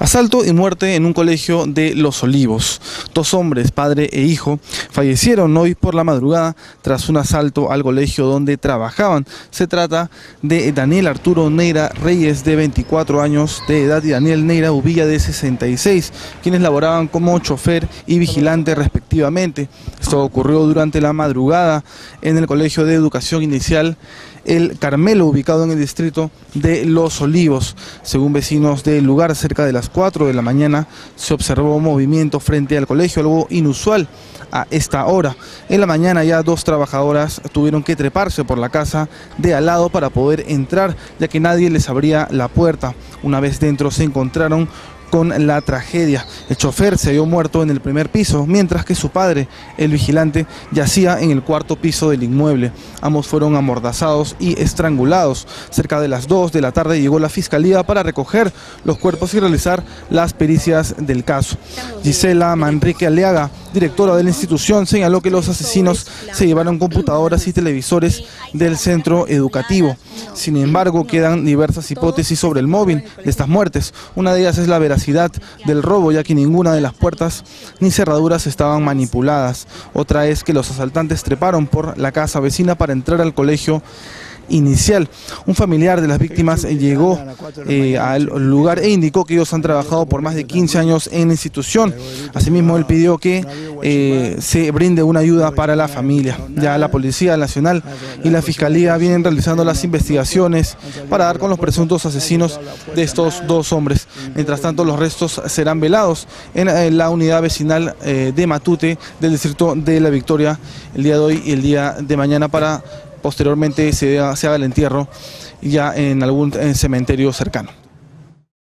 Asalto y muerte en un colegio de Los Olivos. Dos hombres, padre e hijo, fallecieron hoy por la madrugada tras un asalto al colegio donde trabajaban. Se trata de Daniel Arturo Neira Reyes, de 24 años de edad, y Daniel Neira Ubilla, de 66, quienes laboraban como chofer y vigilante respectivamente. Esto ocurrió durante la madrugada en el Colegio de Educación Inicial El Carmelo, ubicado en el distrito de Los Olivos. Según vecinos del lugar, cerca de las 4 de la mañana se observó movimiento frente al colegio, algo inusual a esta hora. En la mañana ya dos trabajadoras tuvieron que treparse por la casa de al lado para poder entrar, ya que nadie les abría la puerta. Una vez dentro se encontraron con la tragedia. El chofer se halló muerto en el primer piso, mientras que su padre, el vigilante, yacía en el cuarto piso del inmueble. Ambos fueron amordazados y estrangulados. Cerca de las 2 de la tarde llegó la Fiscalía para recoger los cuerpos y realizar las pericias del caso. Gisela Manrique Aleaga, directora de la institución, señaló que los asesinos se llevaron computadoras y televisores del centro educativo. Sin embargo, quedan diversas hipótesis sobre el móvil de estas muertes. Una de ellas es la veracidad del robo, ya que ninguna de las puertas ni cerraduras estaban manipuladas. Otra es que los asaltantes treparon por la casa vecina para entrar al colegio inicial. Un familiar de las víctimas llegó al lugar e indicó que ellos han trabajado por más de 15 años en la institución. Asimismo, él pidió que se brinde una ayuda para la familia. Ya la Policía Nacional y la Fiscalía vienen realizando las investigaciones para dar con los presuntos asesinos de estos dos hombres. Mientras tanto, los restos serán velados en la unidad vecinal de Matute del distrito de La Victoria el día de hoy y el día de mañana, para posteriormente se haga el entierro ya en algún cementerio cercano.